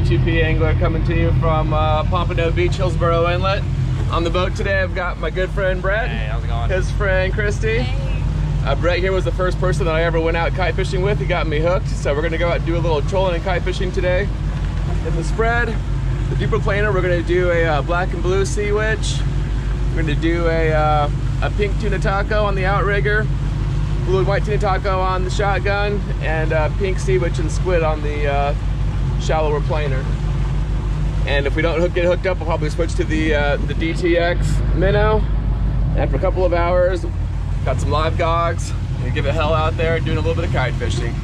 G2P angler coming to you from Pompano Beach, Hillsborough Inlet. On the boat today, I've got my good friend Brett. Hey, how's it going? His friend Christy. Hey. Brett here was the first person that I ever went out kite fishing with. He got me hooked, so we're going to go out and do a little trolling and kite fishing today. In the spread, the dupliplaner, we're going to do a black and blue sea witch. We're going to do a pink tuna taco on the outrigger, blue and white tuna taco on the shotgun, and pink sea witch and squid on the shallower planer. And if we don't get hooked up, we'll probably switch to the DTX minnow. And for a couple of hours, got some live gogs, and give it hell out there doing a little bit of kite fishing.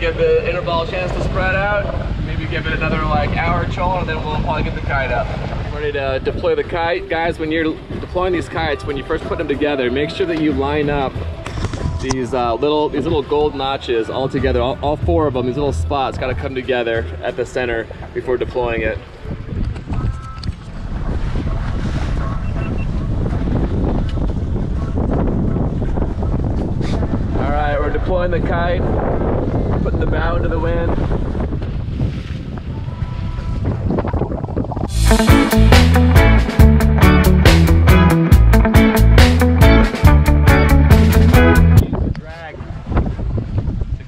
Give the interball a chance to spread out, maybe give it another like hour troll, and then we'll probably get the kite up. Ready to deploy the kite. Guys, when you're deploying these kites, when you first put them together, make sure that you line up these little gold notches all together, all four of them, these little spots gotta come together at the center before deploying it. All right, we're deploying the kite. Putting the bow into the wind. Use the drag to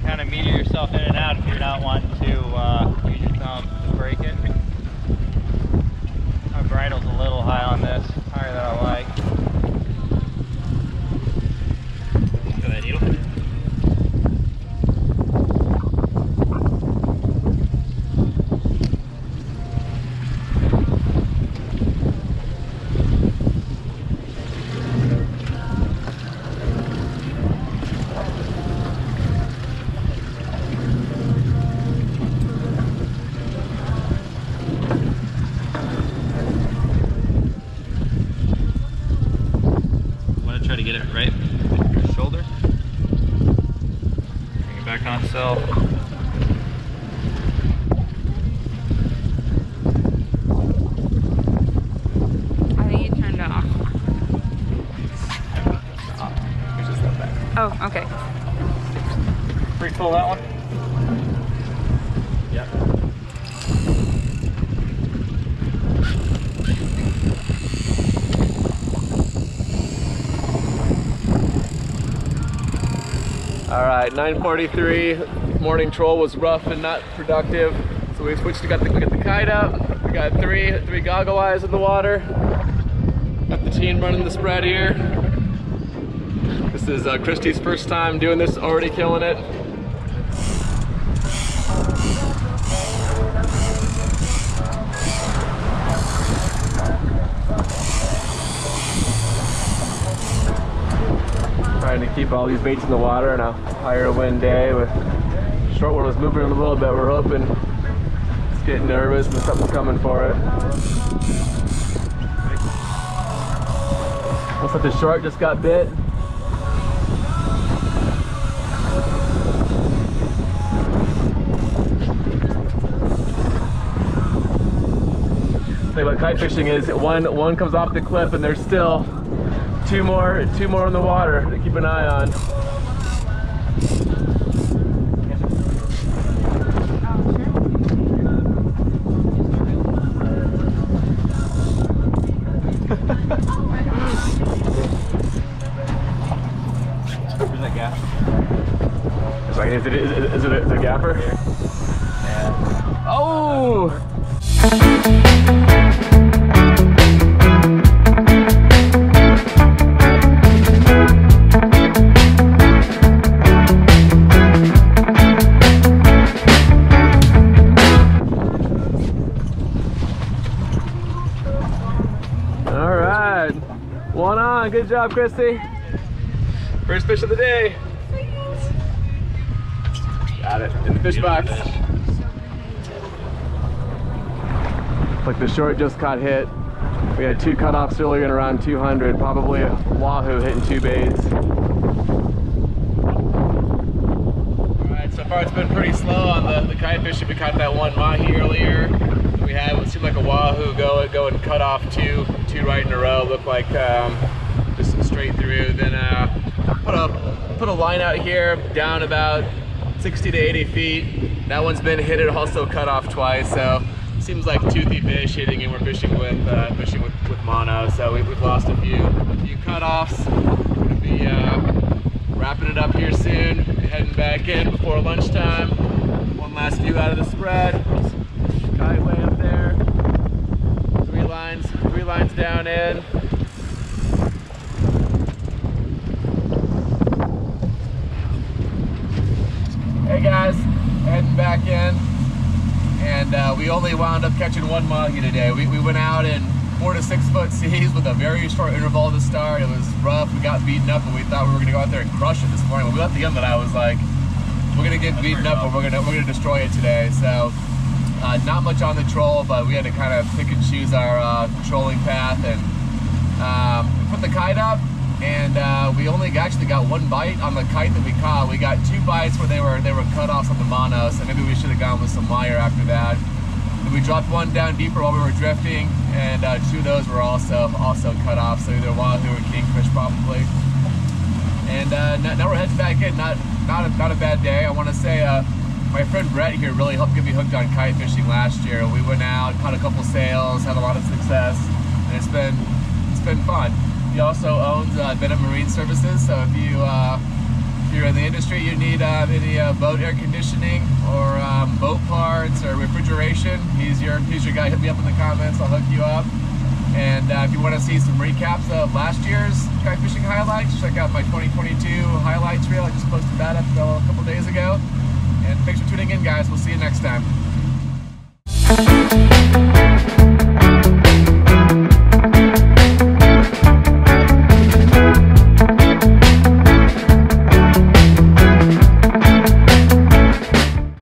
kind of meter yourself in and out if you're not wanting to use your thumb to break it. My bridle's a little high on this, higher than I like. Get it right with your shoulder. Bring it back on itself. I think it turned off. It's off. Here's this one back. Oh, okay. Free pull that one? Yep. All right, 9:43, morning troll was rough and not productive. So we switched to get the kite up. We got three goggle eyes in the water. Got the team running the spread here. This is Christy's first time doing this, already killing it. Trying to keep all these baits in the water on a higher wind day. With shortworm moving a little bit, we're hoping it's getting nervous and something's coming for it. Looks like the shark just got bit. The thing about kite fishing is one comes off the cliff and there's still two more in the water to keep an eye on. Where's that gap? Like, is it a gapper? Yeah. Oh! on. Good job, Christy. First fish of the day. Got it in the fish box. Like the short just caught hit. We had two cutoffs earlier in around 200, probably a wahoo hitting two baits. Alright, so far it's been pretty slow on the kite fishing. We caught that one mahi earlier. We had what seemed like a wahoo go and cut off two right in a row. Looked like just straight through. Then put a line out here down about 60 to 80 feet. That one's been hit and also cut off twice. So seems like toothy fish hitting, and we're fishing with mono. So we've lost a few cutoffs. We're gonna be wrapping it up here soon. Heading back in before lunchtime. One last view out of the spread. Kite way up there. Three lines down in. Hey guys, heading back in. And we only wound up catching one mahi today. We went out in 4 to 6 foot seas with a very short interval to start. It was rough. We got beaten up, and we thought we were going to go out there and crush it this morning. When we left the inlet, I was like, "We're going to get beaten up, and we're going to destroy it today." So not much on the troll, but we had to kind of pick and choose our trolling path, and we put the kite up. And we only actually got one bite on the kite that we caught. We got two bites where they were cut offs on the mono, so maybe we should have gone with some wire after that. And we dropped one down deeper while we were drifting, and two of those were also cut off, so either wahoo or kingfish probably. And now we're heading back in. Not a bad day. I want to say my friend Brett here really helped get me hooked on kite fishing last year. We went out, caught a couple sails, had a lot of success, and it's been fun. He also owns Venom Marine Services, so if you're in the industry, you need any boat air conditioning or boat parts or refrigeration, he's your guy. Hit me up in the comments, I'll hook you up. And if you want to see some recaps of last year's kite fishing highlights, check out my 2022 highlights reel. I just posted that up a couple days ago. And thanks for tuning in, guys. We'll see you next time.